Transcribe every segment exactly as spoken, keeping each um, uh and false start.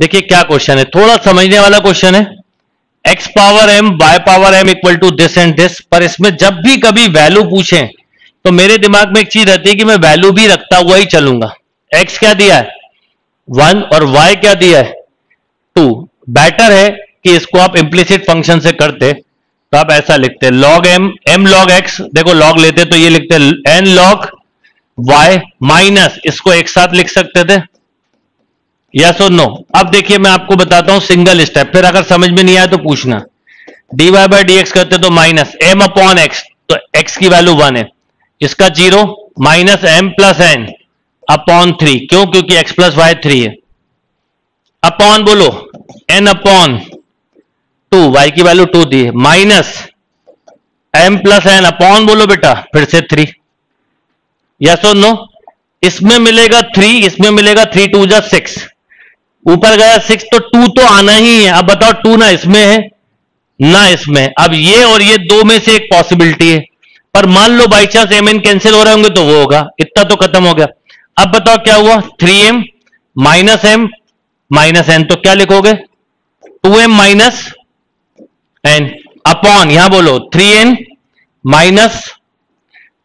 देखिए क्या क्वेश्चन है, थोड़ा समझने वाला क्वेश्चन है। x power m by power m equal to this and this, पर इसमें जब भी कभी वैल्यू पूछें तो मेरे दिमाग में एक चीज रहती है कि मैं वैल्यू भी रखता हुआ ही चलूंगा। x क्या दिया है वन और y क्या दिया है टू। बेटर है कि इसको आप इम्प्लिसिट फंक्शन से करते तो आप ऐसा लिखते log m, m log x, देखो लॉग लेते तो ये लिखते n log y माइनस, इसको एक साथ लिख सकते थे यस और नो। अब देखिए मैं आपको बताता हूं सिंगल स्टेप, फिर अगर समझ में नहीं आया तो पूछना। dy बाई डी एक्स करते तो माइनस m अपॉन x, तो x की वैल्यू वन है, इसका zero minus m plus N upon three, क्यों? क्योंकि x प्लस वाई थ्री है। अपॉन बोलो n अपॉन टू, y की वैल्यू टू दी है, minus m plus N upon बोलो बेटा फिर से थ्री, यस और नो। इसमें मिलेगा थ्री, इसमें मिलेगा थ्री टू जा सिक्स, ऊपर गया सिक्स तो टू तो आना ही है। अब बताओ टू ना इसमें है ना इसमें, अब ये और ये दो में से एक पॉसिबिलिटी है, पर मान लो by chance M N cancel हो रहे होंगे तो वो होगा, इतना तो खत्म हो गया। अब बताओ क्या हुआ, three M minus M minus N, तो क्या लिखोगे two M minus N upon, यहां बोलो थ्री एन माइनस,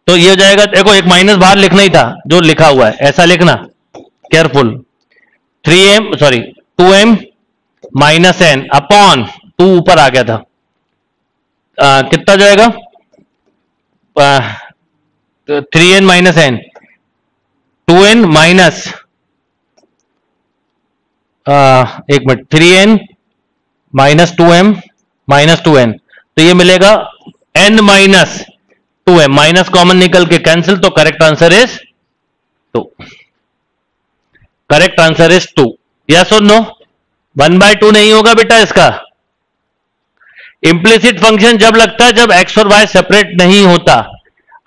तो ये हो जाएगा, देखो एक माइनस बाहर लिखना ही था जो लिखा हुआ है, ऐसा लिखना careful, three M sorry two M minus N upon two ऊपर आ गया था, आ, कितना जाएगा three N minus N two N minus एक minute three N minus two M minus two N, तो ये मिलेगा एन माइनस टू है, माइनस कॉमन निकल के कैंसिल, तो correct answer is two, correct answer is two, yes और no. One by two नहीं होगा बेटा, इसका इंप्लिसिट फंक्शन जब लगता है जब एक्स और वाई सेपरेट नहीं होता।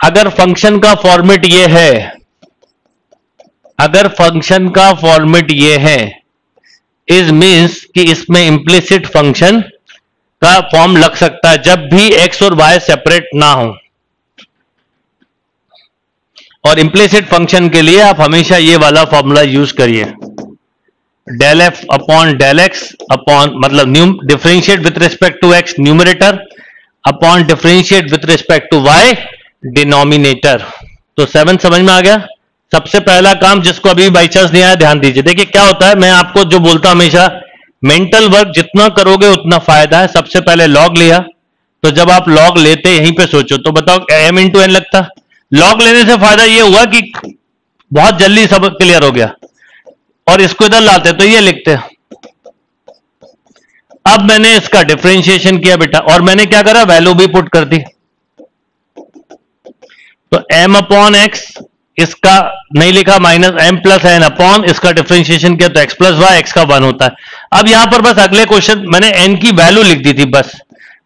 अगर फंक्शन का फॉर्मेट ये है, अगर फंक्शन का फॉर्मेट ये है इज मीन्स कि इसमें इंप्लिसिट फंक्शन का फॉर्म लग सकता है जब भी एक्स और वाई सेपरेट ना हो, और इम्प्लिसिट फंक्शन के लिए आप हमेशा ये वाला फॉर्मूला यूज करिए, del F upon del X upon मतलब differentiate with respect to X numerator upon differentiate with respect to Y denominator. तो सेवन समझ में आ गया। सबसे पहला काम जिसको अभी बाई चांस नहीं आया ध्यान दीजिए, देखिए क्या होता है, मैं आपको जो बोलता हमेशा मेंटल वर्क जितना करोगे उतना फायदा है। सबसे पहले लॉग लिया, तो जब आप लॉग लेते यहीं पर सोचो तो बताओ एम इंटू एन लगता, लॉग लेने से फायदा यह हुआ कि बहुत जल्दी सब क्लियर हो गया, और इसको इधर लाते तो ये लिखते। अब मैंने इसका डिफरेंशिएशन किया बेटा, और मैंने क्या करा वैल्यू भी पुट कर दी, तो m अपॉन एक्स इसका नहीं लिखा minus m plus N upon, इसका डिफरेंशिएशन किया तो x प्लस वाई, एक्स का वन होता है। अब यहां पर बस अगले क्वेश्चन मैंने n की वैल्यू लिख दी थी बस,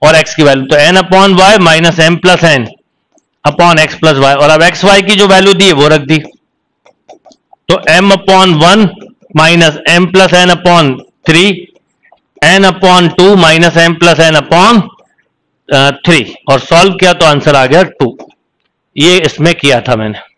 और x की वैल्यू तो n upon Y minus M plus N upon X plus Y, और अब एक्स वाई की जो वैल्यू दी है वो रख दी, तो m upon one minus M plus N upon three, N upon two minus M plus N upon three, और सॉल्व किया तो आंसर आ गया टू। ये इसमें किया था मैंने।